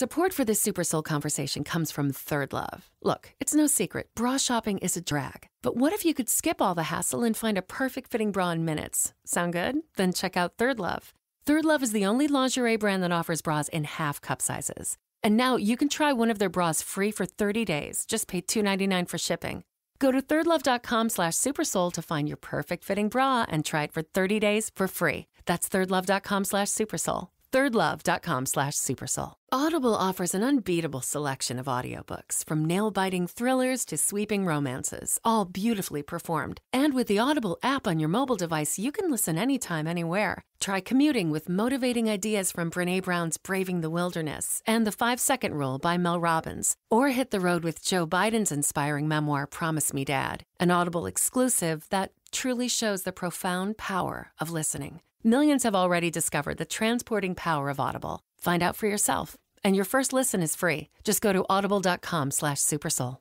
Support for this Super Soul Conversation comes from Third Love. Look, it's no secret, bra shopping is a drag. But what if you could skip all the hassle and find a perfect fitting bra in minutes? Sound good? Then check out Third Love. Third Love is the only lingerie brand that offers bras in half cup sizes. And now you can try one of their bras free for 30 days. Just pay $2.99 for shipping. Go to thirdlove.com/supersoul to find your perfect fitting bra and try it for 30 days for free. That's thirdlove.com/supersoul. thirdlove.com/supersoul. Audible offers an unbeatable selection of audiobooks, from nail-biting thrillers to sweeping romances, all beautifully performed. And with the Audible app on your mobile device, you can listen anytime, anywhere. Try commuting with motivating ideas from Brené Brown's Braving the Wilderness and The 5-Second Rule by Mel Robbins, or hit the road with Joe Biden's inspiring memoir, Promise Me Dad, an Audible exclusive that truly shows the profound power of listening. Millions have already discovered the transporting power of Audible. Find out for yourself. And your first listen is free. Just go to audible.com/supersoul.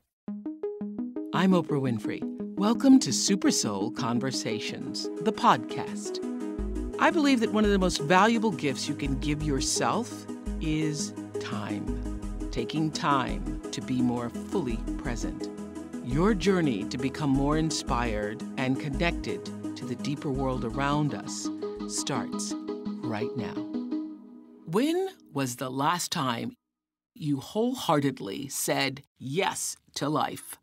I'm Oprah Winfrey. Welcome to Super Soul Conversations, the podcast. I believe that one of the most valuable gifts you can give yourself is time. Taking time to be more fully present. Your journey to become more inspired and connected to the deeper world around us starts right now. When was the last time you wholeheartedly said yes to life,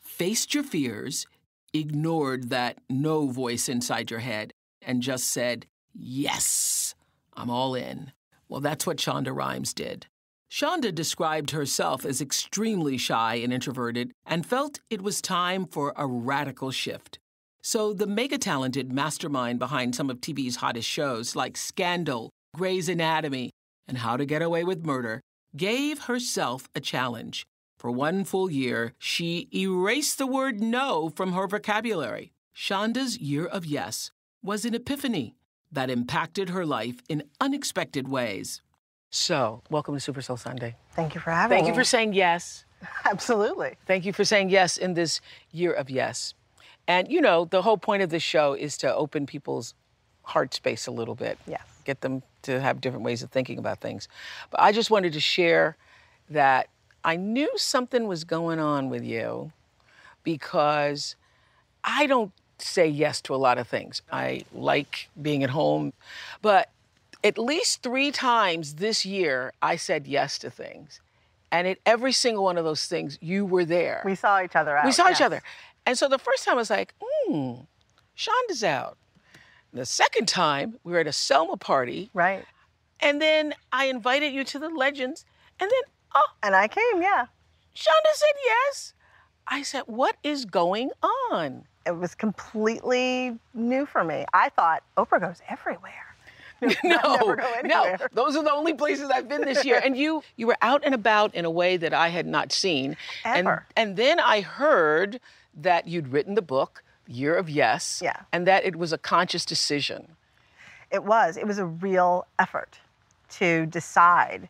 faced your fears, ignored that no voice inside your head, and just said, yes, I'm all in? Well, that's what Shonda Rhimes did. Shonda described herself as extremely shy and introverted and felt it was time for a radical shift. So the mega-talented mastermind behind some of TV's hottest shows like Scandal, Grey's Anatomy, and How to Get Away with Murder gave herself a challenge. For one full year, she erased the word no from her vocabulary. Shonda's Year of Yes was an epiphany that impacted her life in unexpected ways. So, welcome to Super Soul Sunday. Thank you for having me. Thank you for saying yes. Absolutely. Thank you for saying yes in this Year of Yes. And, you know, the whole point of this show is to open people's heart space a little bit. Yes. Get them to have different ways of thinking about things. But I just wanted to share that I knew something was going on with you because I don't say yes to a lot of things. I like being at home. But at least 3 times this year, I said yes to things. And at every single one of those things, you were there. We saw each other out. We saw each other. And so the first time I was like, Shonda's out. And the second time, we were at a Selma party. Right. And then I invited you to the Legends. And then, oh. And I came, yeah. Shonda said yes. I said, what is going on? It was completely new for me. I thought, Oprah goes everywhere. No, those are the only places I've been this year. And you were out and about in a way that I had not seen. Ever. And then I heard that you'd written the book, Year of Yes, yeah, and that it was a conscious decision. It was. It was a real effort to decide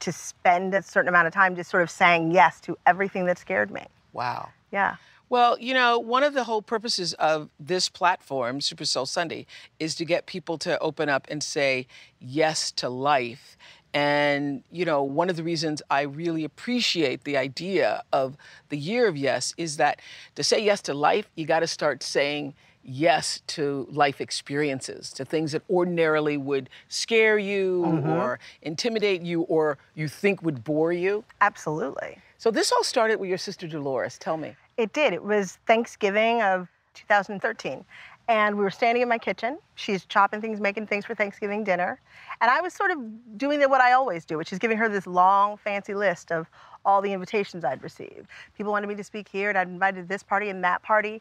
to spend a certain amount of time just sort of saying yes to everything that scared me. Wow. Yeah. Well, you know, one of the whole purposes of this platform, Super Soul Sunday, is to get people to open up and say yes to life. And, you know, one of the reasons I really appreciate the idea of the Year of Yes is that to say yes to life, you got to start saying yes to life experiences, to things that ordinarily would scare you or intimidate you or you think would bore you. Absolutely. So this all started with your sister Dolores. Tell me. It did. It was Thanksgiving of 2013, and we were standing in my kitchen. She's chopping things, making things for Thanksgiving dinner, and I was sort of doing what I always do, which is giving her this long, fancy list of all the invitations I'd received. People wanted me to speak here, and I'd invited this party and that party,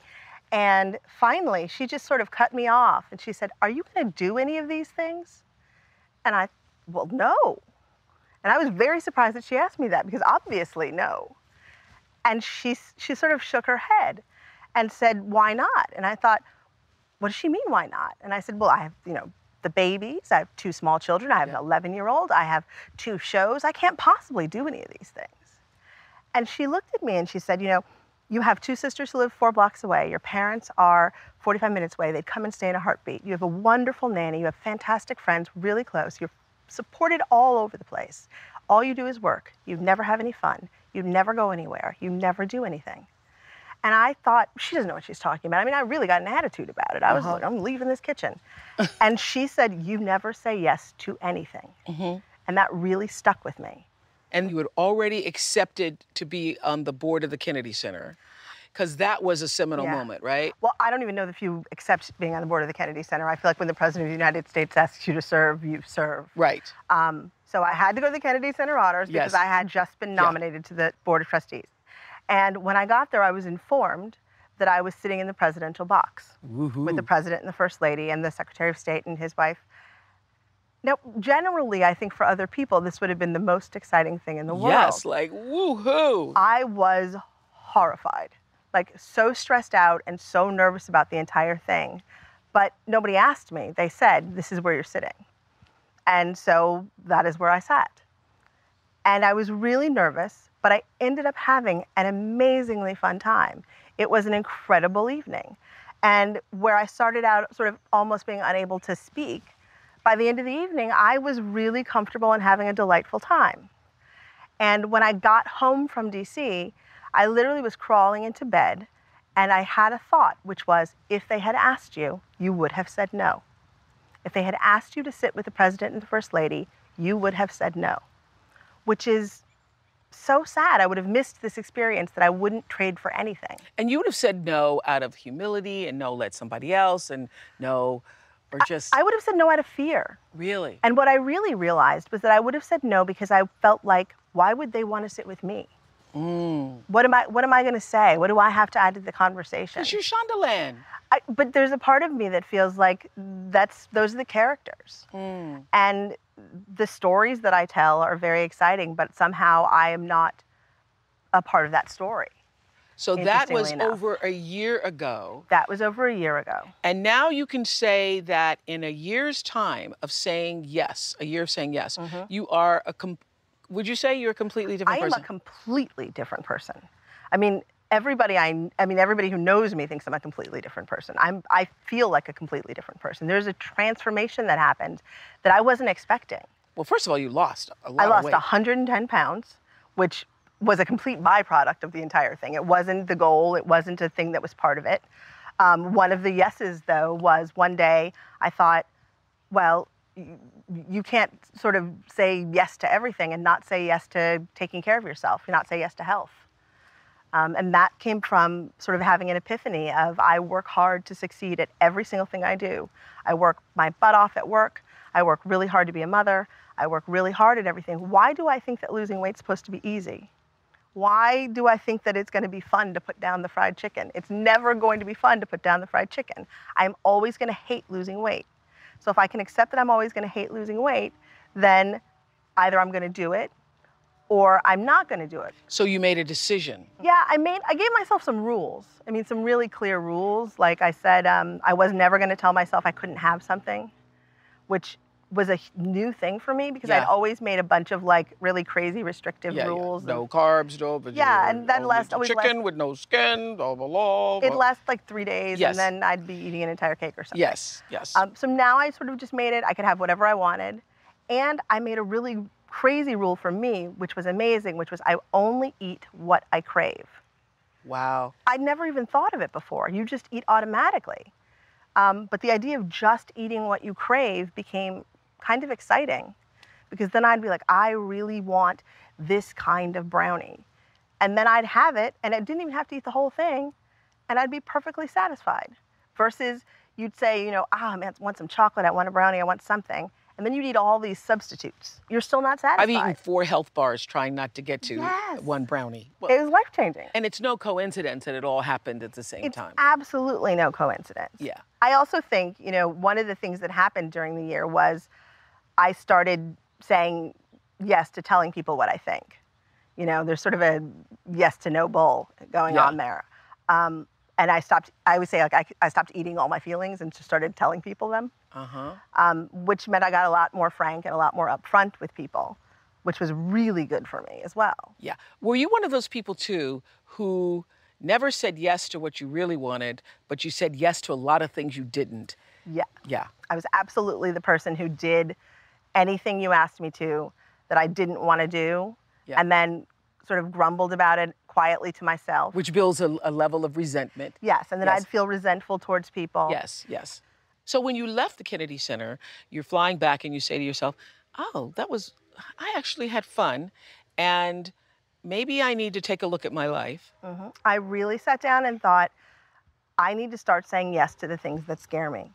and finally, she just sort of cut me off, and she said, are you going to do any of these things? And I, well, no. And I was very surprised that she asked me that, because obviously, no. And she sort of shook her head and said, why not? And I thought, what does she mean, why not? And I said, well, I have, you know, the babies, I have 2 small children, I have an 11-year-old, I have 2 shows, I can't possibly do any of these things. And she looked at me and she said, you know, you have 2 sisters who live 4 blocks away, your parents are 45 minutes away, they'd come and stay in a heartbeat, you have a wonderful nanny, you have fantastic friends, really close, you're supported all over the place, All you do is work. You never have any fun. You never go anywhere. You never do anything. And I thought, she doesn't know what she's talking about. I mean, I really got an attitude about it. I was like, I'm leaving this kitchen. And she said, you never say yes to anything. Mm-hmm. And that really stuck with me. And you had already accepted to be on the board of the Kennedy Center, because that was a seminal moment, right? Well, I don't even know if you accept being on the board of the Kennedy Center. I feel like when the President of the United States asks you to serve, you serve. Right. So I had to go to the Kennedy Center Honors because I had just been nominated to the Board of Trustees. And when I got there, I was informed that I was sitting in the presidential box with the President and the First Lady and the Secretary of State and his wife. Now, generally, I think for other people, this would have been the most exciting thing in the world. Yes, like, woohoo! I was horrified, like so stressed out and so nervous about the entire thing. But nobody asked me. They said, this is where you're sitting. And so that is where I sat. And I was really nervous, but I ended up having an amazingly fun time. It was an incredible evening. And where I started out sort of almost being unable to speak, by the end of the evening, I was really comfortable and having a delightful time. And when I got home from DC, I literally was crawling into bed, and I had a thought, which was, if they had asked you, you would have said no. If they had asked you to sit with the President and the First Lady, you would have said no, which is so sad. I would have missed this experience that I wouldn't trade for anything. And you would have said no out of humility, and no, let somebody else, and no... Or just... I would have said no out of fear. Really? And what I really realized was that I would have said no because I felt like, why would they want to sit with me? Mm. What am I going to say? What do I have to add to the conversation? Because you're Shondaland. But there's a part of me that feels like those are the characters. Mm. And the stories that I tell are very exciting, but somehow I am not a part of that story. So that was over a year ago. That was over a year ago. And now you can say that in a year's time of saying yes, a year of saying yes, you are a, would you say you're a completely different person? I am a completely different person. I mean, everybody who knows me thinks I'm a completely different person. I feel like a completely different person. There's a transformation that happened that I wasn't expecting. Well, first of all, you lost a lot of weight. I lost 110 pounds, which was a complete byproduct of the entire thing. It wasn't the goal. It wasn't a thing that was part of it. One of the yeses, though, was one day I thought, well, you can't sort of say yes to everything and not say yes to taking care of yourself, not say yes to health. And that came from sort of having an epiphany of I work hard to succeed at every single thing I do. I work my butt off at work. I work really hard to be a mother. I work really hard at everything. Why do I think that losing weight's supposed to be easy? Why do I think that it's going to be fun to put down the fried chicken? It's never going to be fun to put down the fried chicken. I'm always going to hate losing weight. So if I can accept that I'm always going to hate losing weight, then either I'm going to do it or I'm not going to do it. So you made a decision. Yeah, I gave myself some rules. I mean, some really clear rules. Like I said, I was never going to tell myself I couldn't have something, which was a new thing for me because I'd always made a bunch of like really crazy restrictive rules. No carbs, no vegetables. Yeah, and then chicken with no skin, blah, blah, blah. It'd last like 3 days and then I'd be eating an entire cake or something. Yes, yes. So now I sort of just made it, I could have whatever I wanted. And I made a really crazy rule for me, which was amazing, which was I only eat what I crave. Wow. I'd never even thought of it before. You just eat automatically. But the idea of just eating what you crave became kind of exciting because then I'd be like, I really want this kind of brownie. And then I'd have it and I didn't even have to eat the whole thing and I'd be perfectly satisfied. Versus you'd say, you know, man, I want some chocolate, I want a brownie, I want something. And then you'd eat all these substitutes. You're still not satisfied. I've eaten 4 health bars trying not to get to one brownie. Well, it was life-changing. And it's no coincidence that it all happened at the same time. It's absolutely no coincidence. Yeah. I also think, you know, one of the things that happened during the year was I started saying yes to telling people what I think. You know, there's sort of a yes to no bull going on there. And I stopped eating all my feelings and just started telling people them. Which meant I got a lot more frank and a lot more upfront with people, which was really good for me as well. Yeah. Were you one of those people, too, who never said yes to what you really wanted, but you said yes to a lot of things you didn't? Yeah. Yeah. I was absolutely the person who did anything you asked me to that I didn't want to do, and then sort of grumbled about it quietly to myself. Which builds a level of resentment. Yes, and then I'd feel resentful towards people. Yes, yes. So when you left the Kennedy Center, you're flying back and you say to yourself, oh, that was, I actually had fun, and maybe I need to take a look at my life. Mm-hmm. I really sat down and thought, I need to start saying yes to the things that scare me.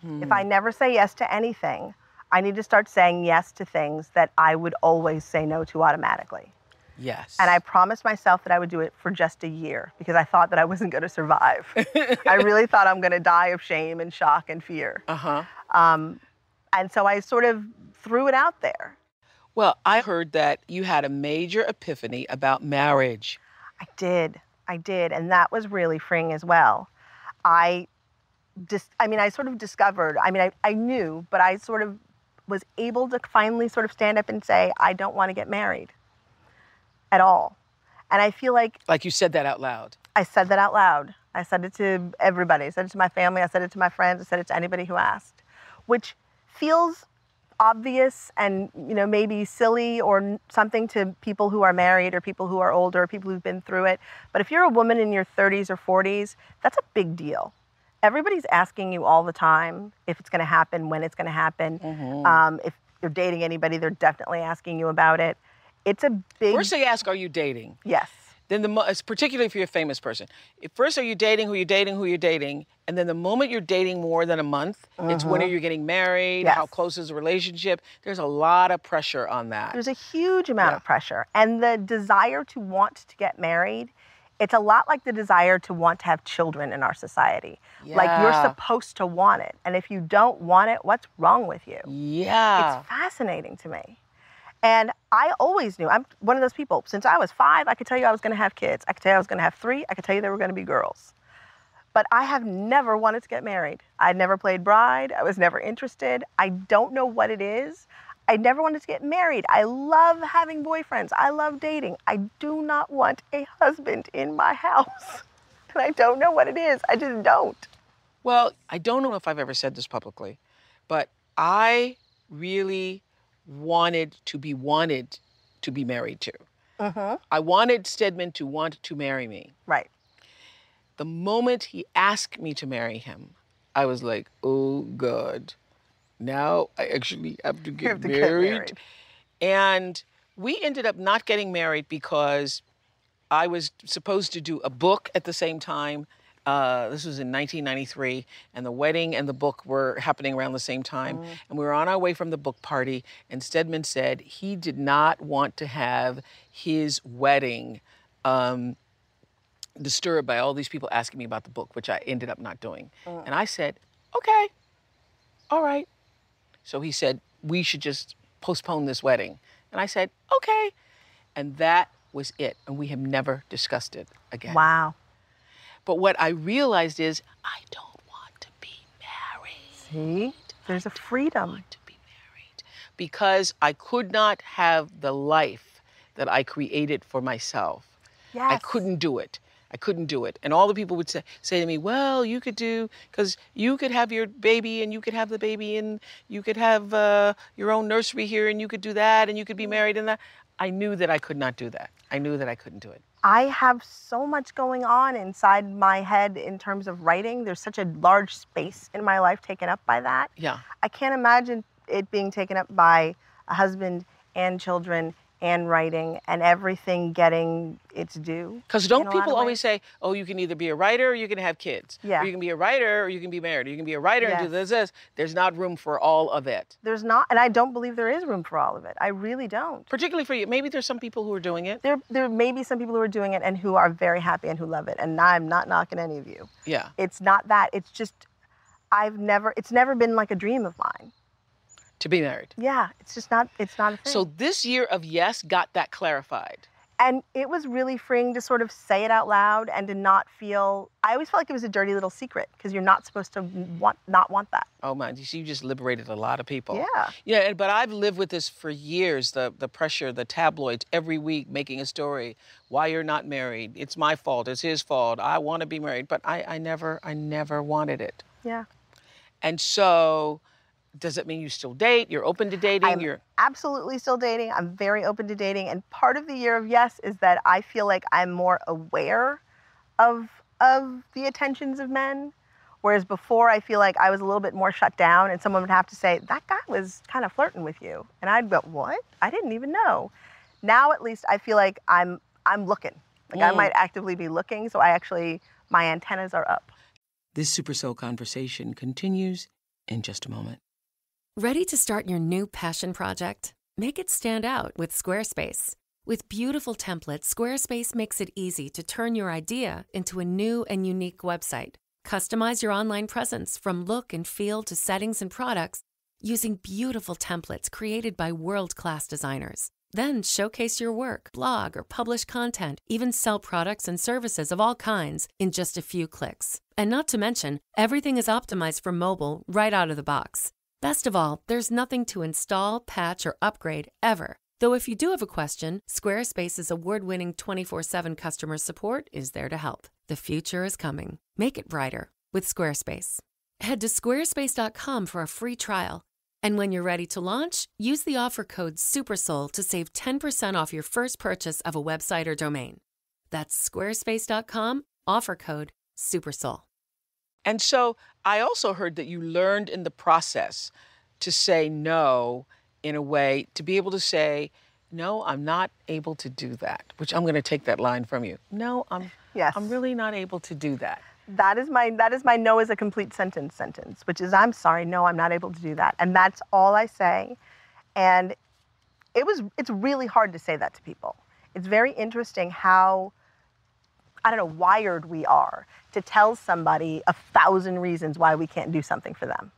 Hmm. If I never say yes to anything, I need to start saying yes to things that I would always say no to automatically. Yes. And I promised myself that I would do it for just a year because I thought that I wasn't going to survive. I really thought I'm going to die of shame and shock and fear. Uh-huh. And so I sort of threw it out there. Well, I heard that you had a major epiphany about marriage. I did. And that was really freeing as well. I knew, but I sort of was able to finally sort of stand up and say, I don't want to get married at all. And I feel like... Like you said that out loud. I said that out loud. I said it to everybody. I said it to my family. I said it to my friends. I said it to anybody who asked, which feels obvious and, you know, maybe silly or something to people who are married or people who are older or people who've been through it. But if you're a woman in your 30s or 40s, that's a big deal. Everybody's asking you all the time if it's going to happen, when it's going to happen. Mm-hmm. If you're dating anybody, they're definitely asking you about it. It's a big... First they ask, are you dating? Yes. Then particularly if you're a famous person. First, are you dating, who you're dating? And then the moment you're dating more than a month, mm-hmm. it's when are you getting married, yes. how close is the relationship? There's a lot of pressure on that. There's a huge amount of pressure. And the desire to want to get married, it's a lot like the desire to want to have children in our society. Yeah. Like you're supposed to want it. And if you don't want it, what's wrong with you? Yeah. It's fascinating to me. And I always knew, I'm one of those people, since I was 5, I could tell you I was going to have kids. I could tell you I was going to have 3. I could tell you they were going to be girls. But I have never wanted to get married. I never played bride. I was never interested. I don't know what it is. I never wanted to get married. I love having boyfriends. I love dating. I do not want a husband in my house. And I don't know what it is. I just don't. Well, I don't know if I've ever said this publicly, but I really... wanted to be married to. Uh-huh. I wanted Stedman to want to marry me. Right. The moment he asked me to marry him, I was like, oh God, now I actually have to get married. And we ended up not getting married because I was supposed to do a book at the same time. This was in 1993, and the wedding and the book were happening around the same time. Mm. And we were on our way from the book party, and Stedman said he did not want to have his wedding disturbed by all these people asking me about the book, which I ended up not doing. Mm. And I said, okay, all right. So he said, we should just postpone this wedding. And I said, okay. And that was it. And we have never discussed it again. Wow. But what I realized is, I don't want to be married. See? There's a freedom. I don't want to be married. Because I could not have the life that I created for myself. Yes. I couldn't do it. I couldn't do it. And all the people would say to me, well, you could do, because you could have your baby, and you could have the baby, and you could have your own nursery here, and you could do that, and you could be married and that. I knew that I could not do that. I knew that I couldn't do it. I have so much going on inside my head in terms of writing. There's such a large space in my life taken up by that. Yeah. I can't imagine it being taken up by a husband and children and writing and everything getting its due. Because don't people always say, oh, you can either be a writer or you can have kids. Yeah. Or you can be a writer or you can be married. Or you can be a writer and do this. There's not room for all of it. There's not, and I don't believe there is room for all of it. I really don't. Particularly for you. Maybe there's some people who are doing it. There may be some people who are doing it and who are very happy and who love it. And I'm not knocking any of you. Yeah. It's not that. It's just, it's never been like a dream of mine. To be married. Yeah, it's just not, it's not a thing. So this Year of Yes got that clarified. And it was really freeing to sort of say it out loud and to not feel, I always felt like it was a dirty little secret because you're not supposed to not want that. Oh man, you just liberated a lot of people. Yeah. Yeah, but I've lived with this for years, the pressure, the tabloids every week making a story, why you're not married, it's my fault, it's his fault, I want to be married, but I never wanted it. Yeah. And so Does it mean you still date? You're open to dating? You're absolutely still dating. I'm very open to dating. And part of the Year of Yes is that I feel like I'm more aware of the attentions of men. Whereas before, I feel like I was a little bit more shut down and someone would have to say, that guy was kind of flirting with you. And I'd go, what? I didn't even know. Now, at least, I feel like I'm looking. Like I might actively be looking, so my antennas are up. This Super Soul Conversation continues in just a moment. Ready to start your new passion project? Make it stand out with Squarespace. With beautiful templates, Squarespace makes it easy to turn your idea into a new and unique website. Customize your online presence from look and feel to settings and products using beautiful templates created by world-class designers. Then showcase your work, blog, or publish content, even sell products and services of all kinds in just a few clicks. And not to mention, everything is optimized for mobile right out of the box. Best of all, there's nothing to install, patch, or upgrade ever. Though if you do have a question, Squarespace's award-winning 24/7 customer support is there to help. The future is coming. Make it brighter with Squarespace. Head to squarespace.com for a free trial. And when you're ready to launch, use the offer code SUPERSOUL to save 10% off your first purchase of a website or domain. That's squarespace.com, offer code SUPERSOUL. And so I also heard that you learned in the process to say no in a way, to be able to say, no, I'm not able to do that, which I'm going to take that line from you. No, I'm really not able to do that. That is my no is a complete sentence, which is I'm sorry, no, I'm not able to do that. And that's all I say. And it's really hard to say that to people. It's very interesting how, I don't know, wired we are to tell somebody 1,000 reasons why we can't do something for them.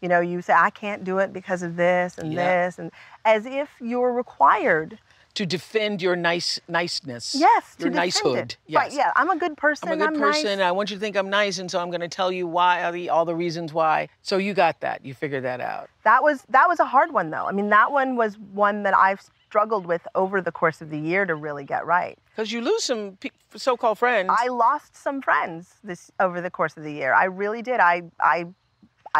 You know, you say, I can't do it because of this and this, and as if you're required to defend your niceness. Yes, your nicehood. Yes. Right, yeah, I'm a good person. I'm a good person. Nice. I want you to think I'm nice, and so I'm going to tell you why, all the reasons why. So you got that. You figured that out. That was a hard one, though. I mean, that one was one that I've struggled with over the course of the year to really get right. Because you lose some so-called friends. I lost some friends over the course of the year. I really did. I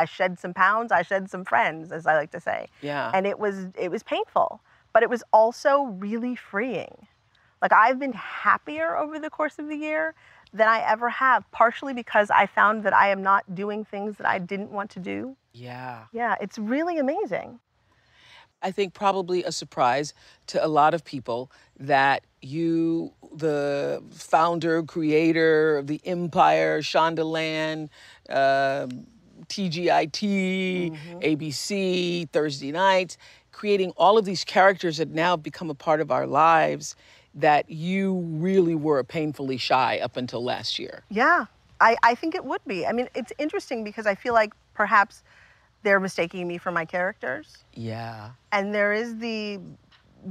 shed some pounds. I shed some friends, as I like to say. Yeah. And it was painful. But it was also really freeing. Like, I've been happier over the course of the year than I ever have, partially because I found that I am not doing things that I didn't want to do. Yeah. Yeah, it's really amazing. I think probably a surprise to a lot of people that you, the founder, creator of the empire, Shondaland, TGIT, ABC, Thursday nights, creating all of these characters that now become a part of our lives, that you really were painfully shy up until last year. Yeah, I think it would be. I mean, it's interesting because I feel like perhaps they're mistaking me for my characters. Yeah. And there is the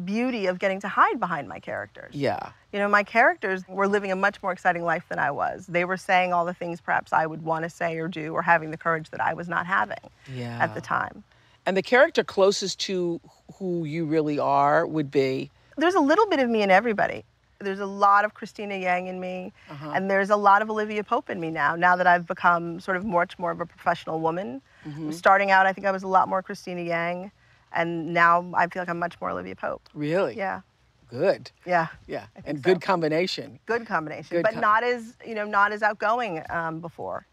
beauty of getting to hide behind my characters. Yeah. You know, my characters were living a much more exciting life than I was. They were saying all the things perhaps I would want to say or do, or having the courage that I was not having at the time. And the character closest to who you really are would be? There's a little bit of me in everybody. There's a lot of Christina Yang in me, and there's a lot of Olivia Pope in me now that I've become sort of much more of a professional woman. Starting out, I think I was a lot more Christina Yang, and now I feel like I'm much more Olivia Pope. Really? Yeah. Good. Yeah. Yeah, and so. Good combination. Good combination, but not as outgoing before.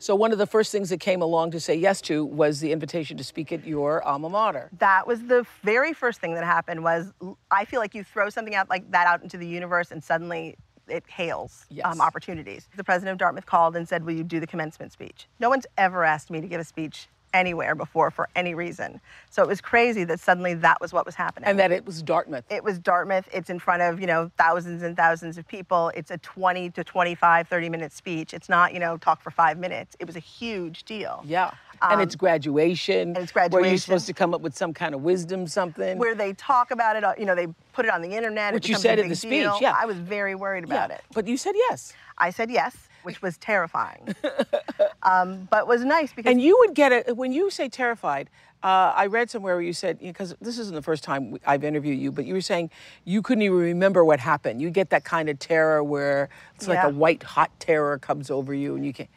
So one of the first things that came along to say yes to was the invitation to speak at your alma mater. That was the very first thing that happened. Was, I feel like you throw something out like that out into the universe and suddenly it hails opportunities. The president of Dartmouth called and said, will you do the commencement speech? No one's ever asked me to give a speech anywhere before for any reason. So it was crazy that suddenly that was what was happening. And that it was Dartmouth. It was Dartmouth. It's in front of, thousands and thousands of people. It's a 20 to 25, 30-minute speech. It's not, talk for 5 minutes. It was a huge deal. Yeah. And it's graduation. And it's graduation. Where you're supposed to come up with some kind of wisdom, something. Where they talk about it, they put it on the internet. Which you said in the speech, yeah. I was very worried about it. But you said yes. I said yes, which was terrifying. But was nice because... And you would get it, when you say terrified, I read somewhere where you said, because this isn't the first time I've interviewed you, but you were saying you couldn't even remember what happened. You get that kind of terror where it's like a white hot terror comes over you and you can't,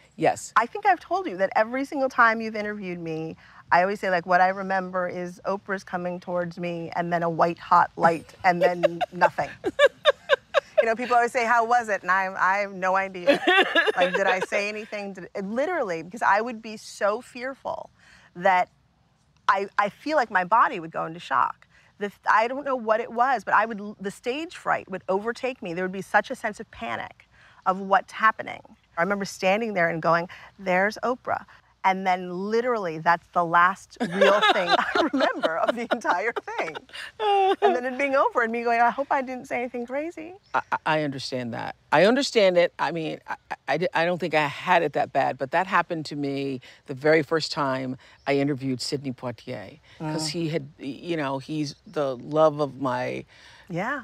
I think I've told you that every single time you've interviewed me, I always say, like, what I remember is Oprah's coming towards me and then a white hot light and then nothing. You know, people always say, how was it? And I have no idea. Like, did I say anything? Literally, because I would be so fearful that I feel like my body would go into shock. I don't know what it was, but the stage fright would overtake me. There would be such a sense of panic of what's happening. I remember standing there and going, there's Oprah. And then literally, that's the last real thing I remember of the entire thing. And then it being over and me going, I hope I didn't say anything crazy. I understand that. I understand it. I mean, I don't think I had it that bad, but that happened to me the very first time I interviewed Sidney Poitier. Because he had, you know, he's the love of my... Yeah.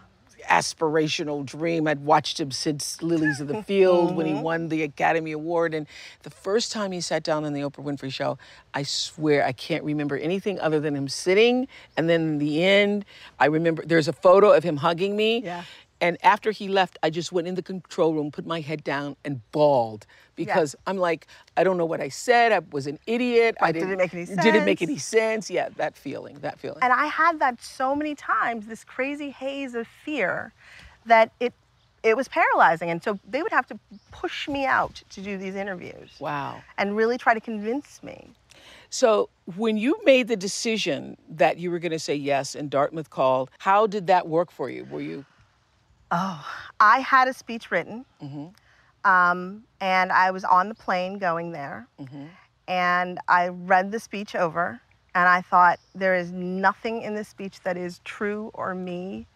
Aspirational dream. I'd watched him since Lilies of the Field when he won the Academy Award. And the first time he sat down on the Oprah Winfrey Show, I swear I can't remember anything other than him sitting. And then in the end, I remember there's a photo of him hugging me. Yeah. And after he left, I just went in the control room, put my head down, and bawled. Because I'm like, I don't know what I said. I was an idiot. Right. Did it make any sense? Did it make any sense? Yeah, that feeling. And I had that so many times, this crazy haze of fear that it was paralyzing. And so they would have to push me out to do these interviews. Wow. And really try to convince me. So when you made the decision that you were going to say yes and Dartmouth called, how did that work for you? Were you... Oh, I had a speech written, and I was on the plane going there, and I read the speech over, and I thought, there is nothing in this speech that is true or me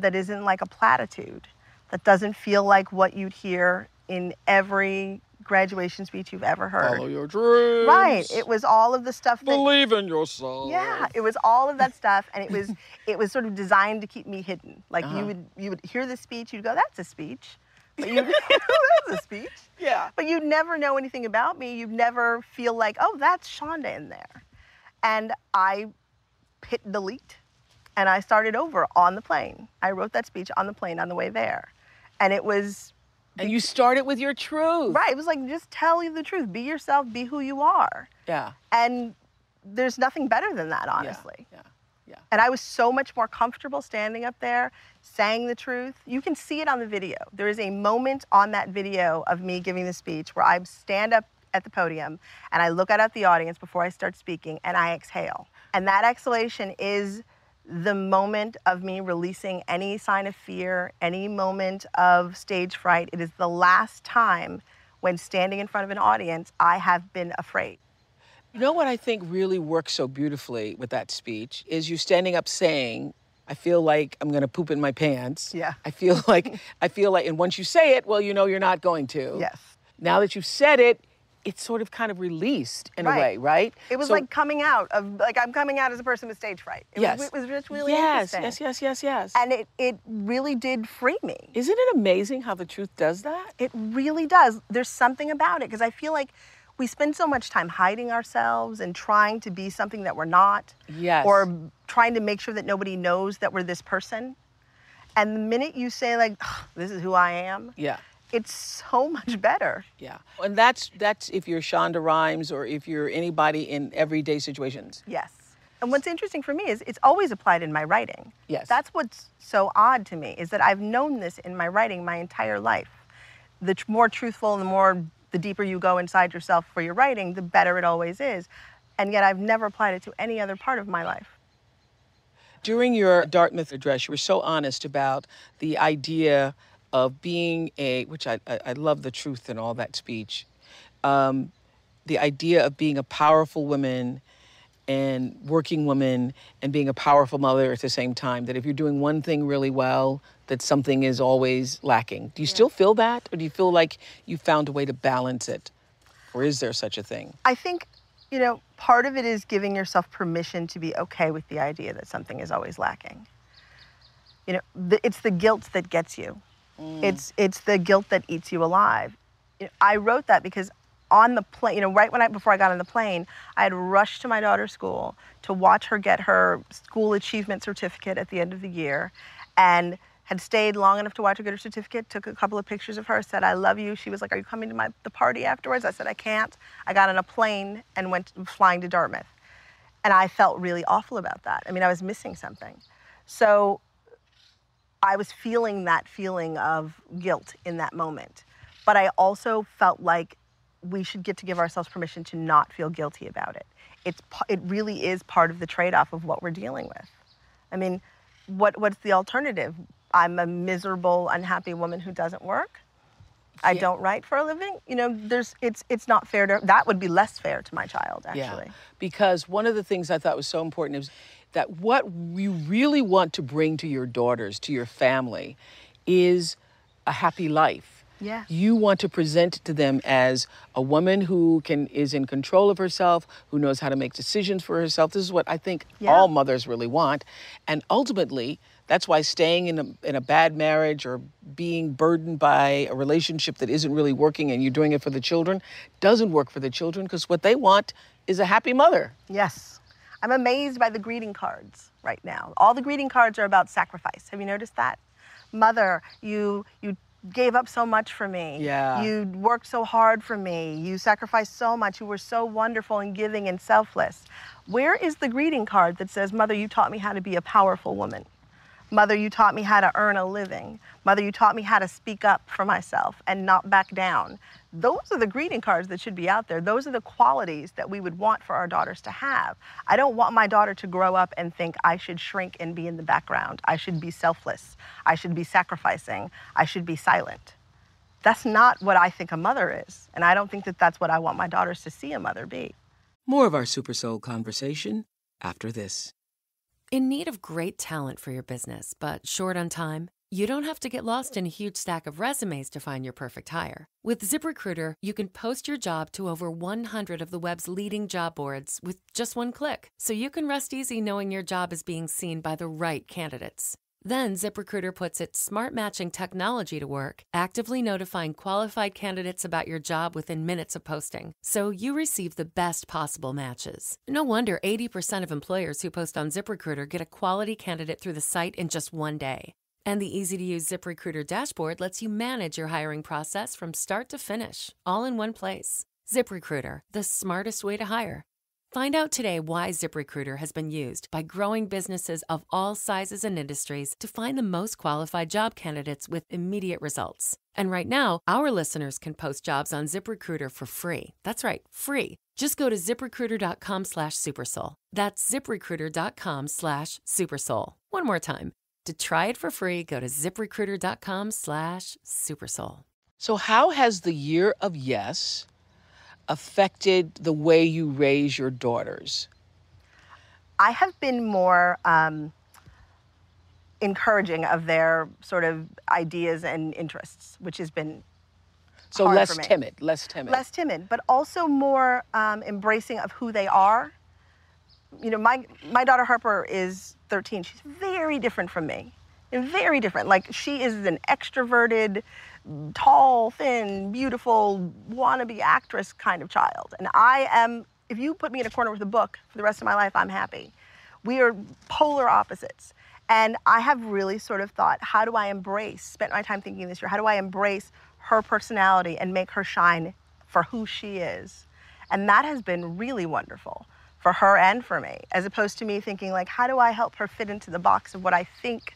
that isn't like a platitude, that doesn't feel like what you'd hear in every graduation speech you've ever heard. Follow your dreams. Right. It was all of the stuff that... Believe in yourself. Yeah. It was all of that stuff, and it was sort of designed to keep me hidden. Like, you would hear the speech, you'd go, that's a speech. But you that's a speech. Yeah. But you'd never know anything about me. You'd never feel like, oh, that's Shonda in there. And I hit delete, and I started over on the plane. I wrote that speech on the plane on the way there. And it was... And you started with your truth. Right. It was like, just tell you the truth. Be yourself. Be who you are. Yeah. And there's nothing better than that, honestly. Yeah. Yeah. And I was so much more comfortable standing up there, saying the truth. You can see it on the video. There is a moment on that video of me giving the speech where I stand up at the podium and I look out at the audience before I start speaking and I exhale. And that exhalation is the moment of me releasing any sign of fear, any moment of stage fright. It is the last time when standing in front of an audience, I have been afraid. You know what I think really works so beautifully with that speech is you standing up saying, I feel like I'm gonna poop in my pants. Yeah. I feel like, and once you say it, well, you know you're not going to. Yes. Now that you've said it, it's sort of kind of released in a way, right? It was like coming out of, like, I'm coming out as a person with stage fright. It was just really interesting. Yes. And it really did free me. Isn't it amazing how the truth does that? It really does. There's something about it, because I feel like we spend so much time hiding ourselves and trying to be something that we're not. Yes. Or trying to make sure that nobody knows that we're this person. And the minute you say, like, this is who I am. Yeah. It's so much better. Yeah. And that's if you're Shonda Rhimes or if you're anybody in everyday situations. Yes. And what's interesting for me is it's always applied in my writing. Yes. That's what's so odd to me is that I've known this in my writing my entire life. The more truthful and the deeper you go inside yourself for your writing, the better it always is. And yet I've never applied it to any other part of my life. During your Dartmouth address, you were so honest about the idea of being which I love the truth in all that speech, the idea of being a powerful woman and working woman and being a powerful mother at the same time, that if you're doing one thing really well, that something is always lacking. Do you still feel that? Or do you feel like you found a way to balance it? Or is there such a thing? I think, you know, part of it is giving yourself permission to be okay with the idea that something is always lacking. You know, it's the guilt that gets you. It's the guilt that eats you alive. You know, I wrote that because on the plane, you know, before I got on the plane, I had rushed to my daughter's school to watch her get her school achievement certificate at the end of the year, and had stayed long enough to watch her get her certificate, took a couple of pictures of her, said, I love you. She was like, are you coming to the party afterwards? I said, I can't. I got on a plane and went flying to Dartmouth. And I felt really awful about that. I mean, I was missing something. So I was feeling that feeling of guilt in that moment. But I also felt like we should get to give ourselves permission to not feel guilty about it. It really is part of the trade-off of what we're dealing with. I mean, what's the alternative? I'm a miserable, unhappy woman who doesn't work. Yeah. I don't write for a living. You know, it's not fair to, that would be less fair to my child, actually. Yeah. Because one of the things I thought was so important is that what you really want to bring to your daughters, to your family, is a happy life. Yeah. You want to present it to them as a woman who is in control of herself, who knows how to make decisions for herself. This is what I think all mothers really want. And ultimately, that's why staying in a bad marriage or being burdened by a relationship that isn't really working and you're doing it for the children doesn't work for the children, because what they want is a happy mother. Yes. I'm amazed by the greeting cards right now. All the greeting cards are about sacrifice. Have you noticed that? Mother, you gave up so much for me. Yeah. You worked so hard for me. You sacrificed so much. You were so wonderful and giving and selfless. Where is the greeting card that says, Mother, you taught me how to be a powerful woman. Mother, you taught me how to earn a living. Mother, you taught me how to speak up for myself and not back down. Those are the greeting cards that should be out there. Those are the qualities that we would want for our daughters to have. I don't want my daughter to grow up and think I should shrink and be in the background. I should be selfless. I should be sacrificing. I should be silent. That's not what I think a mother is. And I don't think that that's what I want my daughters to see a mother be. More of our Super Soul conversation after this. In need of great talent for your business, but short on time? You don't have to get lost in a huge stack of resumes to find your perfect hire. With ZipRecruiter, you can post your job to over 100 of the web's leading job boards with just one click, so you can rest easy knowing your job is being seen by the right candidates. Then ZipRecruiter puts its smart matching technology to work, actively notifying qualified candidates about your job within minutes of posting, so you receive the best possible matches. No wonder 80% of employers who post on ZipRecruiter get a quality candidate through the site in just one day. And the easy-to-use ZipRecruiter dashboard lets you manage your hiring process from start to finish, all in one place. ZipRecruiter, the smartest way to hire. Find out today why ZipRecruiter has been used by growing businesses of all sizes and industries to find the most qualified job candidates with immediate results. And right now, our listeners can post jobs on ZipRecruiter for free. That's right, free. Just go to ZipRecruiter.com/Supersoul. That's ZipRecruiter.com/Supersoul. One more time. To try it for free, go to ZipRecruiter.com/Supersoul. So how has the Year of Yes affected the way you raise your daughters? I have been more encouraging of their sort of ideas and interests, which has been hard for me. So less timid, but also more embracing of who they are. You know, my daughter Harper is 13. She's very different from me. Very different. Like, she is an extroverted, tall, thin, beautiful, wannabe actress kind of child. And I am, if you put me in a corner with a book for the rest of my life, I'm happy. We are polar opposites. And I have really sort of thought, spent my time thinking this year, how do I embrace her personality and make her shine for who she is? And that has been really wonderful for her and for me, as opposed to me thinking, like, how do I help her fit into the box of what I think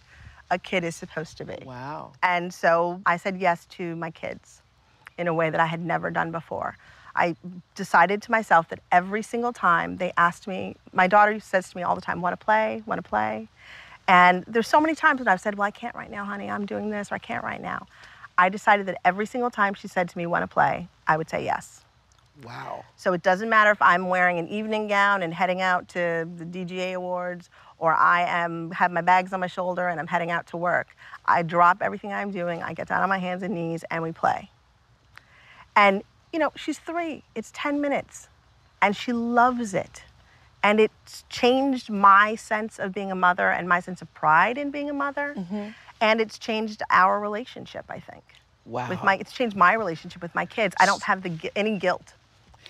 a kid is supposed to be. Wow. And so I said yes to my kids in a way that I had never done before. I decided to myself that every single time they asked me, my daughter says to me all the time, want to play. And there's so many times when I've said, well, I can't right now, honey, I'm doing this, or I can't right now. I decided that every single time she said to me, want to play, I would say yes. Wow. So it doesn't matter if I'm wearing an evening gown and heading out to the TGIT Awards, or I have my bags on my shoulder and I'm heading out to work. I drop everything I'm doing, I get down on my hands and knees, and we play. And, you know, she's 3, it's 10 minutes, and she loves it. And it's changed my sense of being a mother and my sense of pride in being a mother, and it's changed our relationship, I think. Wow. It's changed my relationship with my kids. I don't have any guilt.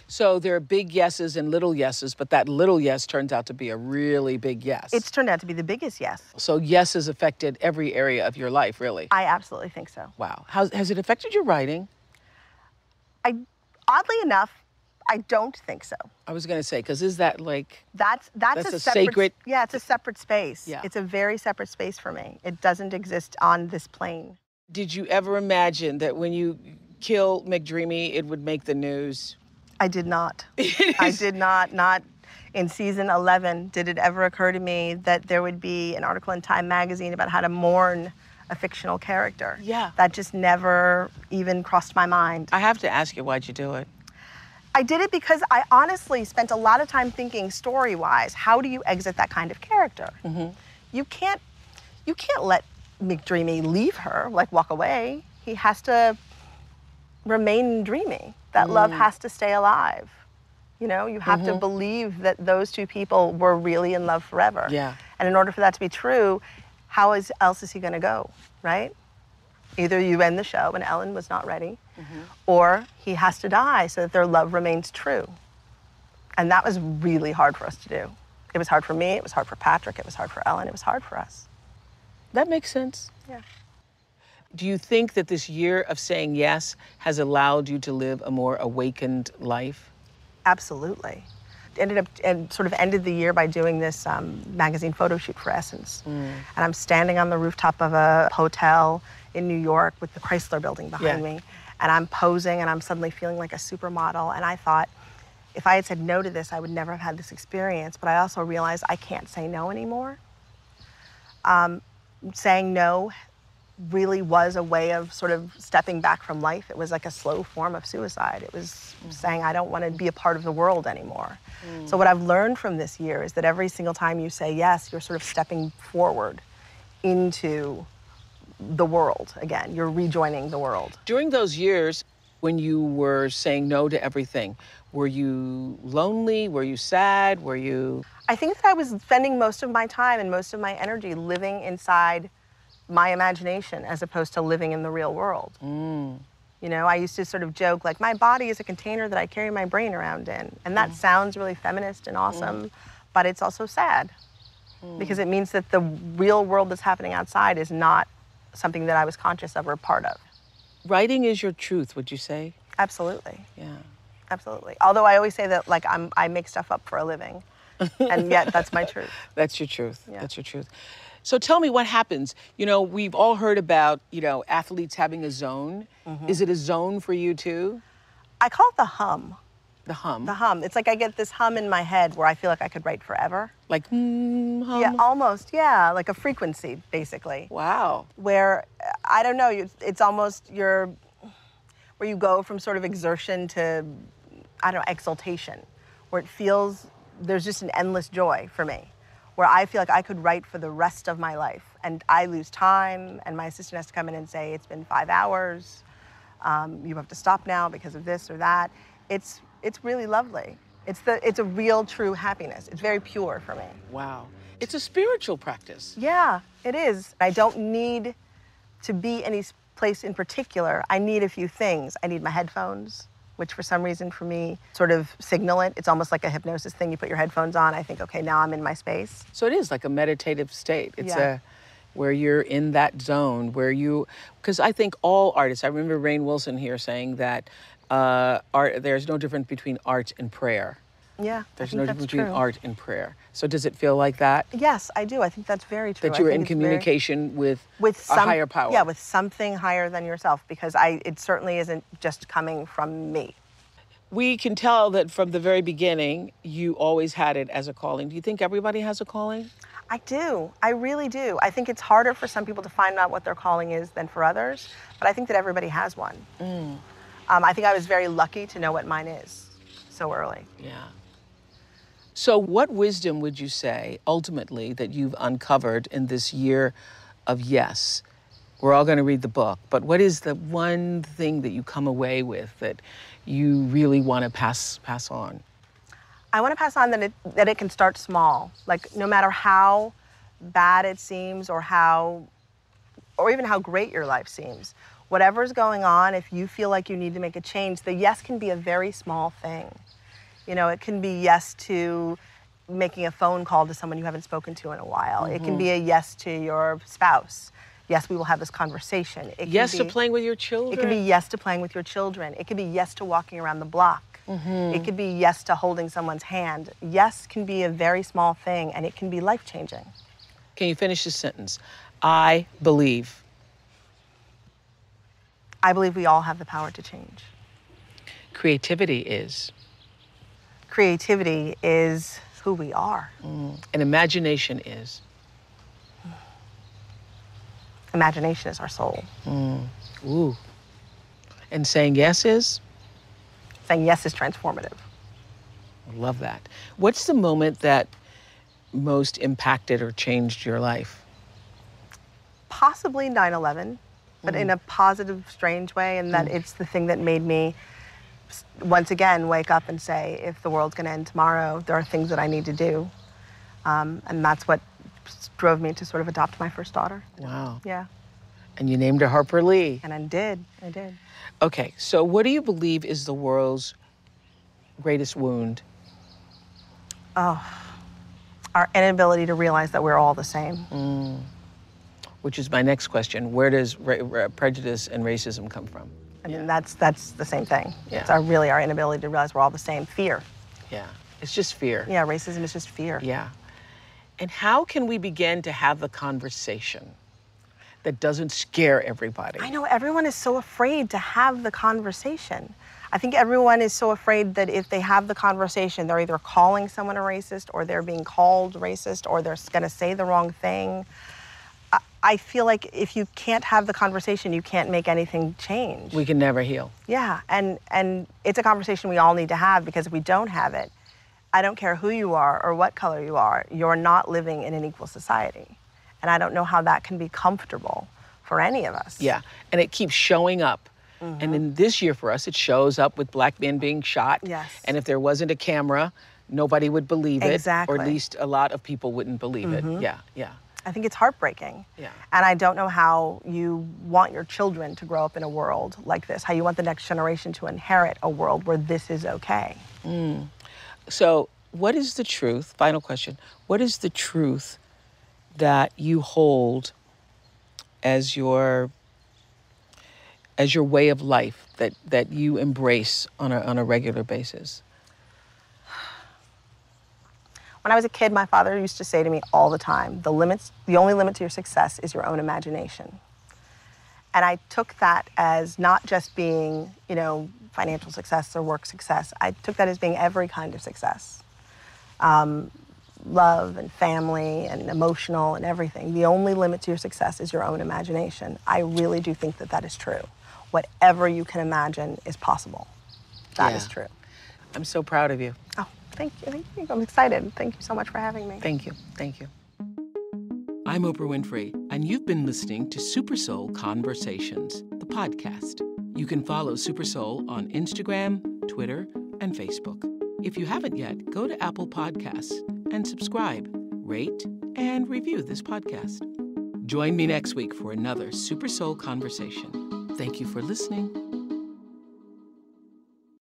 So there are big yeses and little yeses, but that little yes turns out to be a really big yes. It's turned out to be the biggest yes. So yes has affected every area of your life, really? I absolutely think so. Wow. Has it affected your writing? Oddly enough, I don't think so. I was gonna say, because is that like that's a separate, sacred? Yeah, it's a separate space. Yeah. It's a very separate space for me. It doesn't exist on this plane. Did you ever imagine that when you kill McDreamy, it would make the news? I did not. I did not. Not in season 11 did it ever occur to me that there would be an article in Time magazine about how to mourn a fictional character. Yeah. That just never even crossed my mind. I have to ask you, why'd you do it? I did it because I honestly spent a lot of time thinking story-wise, how do you exit that kind of character? Mm-hmm. You can't let McDreamy leave her, like walk away. He has to remain dreamy. That love has to stay alive. You know, you have to believe that those two people were really in love forever. Yeah. And in order for that to be true, how else is he gonna go, right? Either you end the show, and Ellen was not ready, or he has to die so that their love remains true. And that was really hard for us to do. It was hard for me, it was hard for Patrick, it was hard for Ellen, it was hard for us. That makes sense. Yeah. Do you think that this year of saying yes has allowed you to live a more awakened life? Absolutely. Ended the year by doing this magazine photo shoot for Essence. And I'm standing on the rooftop of a hotel in New York with the Chrysler Building behind me. And I'm posing, and I'm suddenly feeling like a supermodel. And I thought, if I had said no to this, I would never have had this experience. But I also realized I can't say no anymore. Saying no really was a way of sort of stepping back from life. It was like a slow form of suicide. It was saying, I don't want to be a part of the world anymore. So what I've learned from this year is that every single time you say yes, you're sort of stepping forward into the world again. You're rejoining the world. During those years when you were saying no to everything, were you lonely? Were you sad? Were you... I think that I was spending most of my time and most of my energy living inside my imagination as opposed to living in the real world. You know, I used to sort of joke, like, my body is a container that I carry my brain around in. And that sounds really feminist and awesome, but it's also sad because it means that the real world that's happening outside is not something that I was conscious of or part of. Writing is your truth, would you say? Absolutely. Yeah. Absolutely. Although I always say that, like, I make stuff up for a living, and yet that's my truth. That's your truth. Yeah. That's your truth. So tell me what happens. You know, we've all heard about, you know, athletes having a zone. Is it a zone for you too? I call it the hum. The hum? The hum. It's like I get this hum in my head where I feel like I could write forever. Like, hum? Yeah, almost, yeah. Like a frequency, basically. Wow. Where, I don't know, it's almost where you go from sort of exertion to, I don't know, exaltation. Where it feels, there's just an endless joy for me, where I feel like I could write for the rest of my life. And I lose time, and my assistant has to come in and say, it's been 5 hours, you have to stop now because of this or that. It's really lovely. It's a real, true happiness. It's very pure for me. Wow. It's a spiritual practice. Yeah, it is. I don't need to be any place in particular. I need a few things. I need my headphones, which for some reason for me sort of signal it. It's almost like a hypnosis thing. You put your headphones on, I think, okay, now I'm in my space. So it is like a meditative state. It's where you're in that zone, because I think all artists, I remember Rainn Wilson here saying that art, there's no difference between art and prayer. Yeah, there's no difference between art and prayer. So does it feel like that? Yes, I do. I think that's very true. That you're in communication with a higher power. Yeah, with something higher than yourself, because it certainly isn't just coming from me. We can tell that from the very beginning, you always had it as a calling. Do you think everybody has a calling? I do. I really do. I think it's harder for some people to find out what their calling is than for others, but I think that everybody has one. I think I was very lucky to know what mine is so early. Yeah. So what wisdom would you say, ultimately, that you've uncovered in this year of yes? We're all going to read the book, but what is the one thing that you come away with that you really want to pass on? I want to pass on that it can start small. Like, no matter how bad it seems or even how great your life seems, whatever's going on, if you feel like you need to make a change, the yes can be a very small thing. You know, it can be yes to making a phone call to someone you haven't spoken to in a while. It can be a yes to your spouse. Yes, we will have this conversation. Yes to playing with your children. It can be yes to playing with your children. It can be yes to walking around the block. Mm-hmm. It could be yes to holding someone's hand. Yes can be a very small thing, and it can be life-changing. Can you finish this sentence? I believe. I believe we all have the power to change. Creativity is? Creativity is who we are. Mm. And imagination is? Imagination is our soul. Mm. Ooh. And saying yes is? Saying yes is transformative. I love that. What's the moment that most impacted or changed your life? Possibly 9/11, but in a positive, strange way, and that it's the thing that made me once again wake up and say, if the world's gonna end tomorrow, there are things that I need to do. And that's what drove me to sort of adopt my first daughter. Wow. Yeah. And you named her Harper Lee. And I did, I did. Okay, so what do you believe is the world's greatest wound? Oh, our inability to realize that we're all the same. Mm. Which is my next question. Where does prejudice and racism come from? I mean, that's the same thing. Yeah. It's really our inability to realize we're all the same. Fear. Yeah, it's just fear. Yeah, racism is just fear. Yeah. And how can we begin to have the conversation that doesn't scare everybody? I know everyone is so afraid to have the conversation. I think everyone is so afraid that if they have the conversation, they're either calling someone a racist or they're being called racist or they're gonna say the wrong thing. I feel like if you can't have the conversation, you can't make anything change. We can never heal. Yeah, and it's a conversation we all need to have, because if we don't have it, I don't care who you are or what color you are, you're not living in an equal society. And I don't know how that can be comfortable for any of us. Yeah, and it keeps showing up. Mm-hmm. And then this year for us, it shows up with black men being shot. Yes. And if there wasn't a camera, nobody would believe it. Exactly. Or at least a lot of people wouldn't believe it. Yeah, yeah. I think it's heartbreaking. Yeah. And I don't know how you want your children to grow up in a world like this, how you want the next generation to inherit a world where this is okay. Mm. So what is the truth, final question, what is the truth that you hold as your way of life, that you embrace on a regular basis? When I was a kid, my father used to say to me all the time, the only limit to your success is your own imagination. And I took that as not just being, you know, financial success or work success. I took that as being every kind of success. Love and family and emotional and everything. The only limit to your success is your own imagination. I really do think that that is true. Whatever you can imagine is possible. That is true. I'm so proud of you. Oh, thank you. Thank you. I'm excited. Thank you so much for having me. Thank you. Thank you. I'm Oprah Winfrey, and you've been listening to Super Soul Conversations, the podcast. You can follow Super Soul on Instagram, Twitter, and Facebook. If you haven't yet, go to Apple Podcasts and subscribe, rate, and review this podcast. Join me next week for another Super Soul Conversation. Thank you for listening.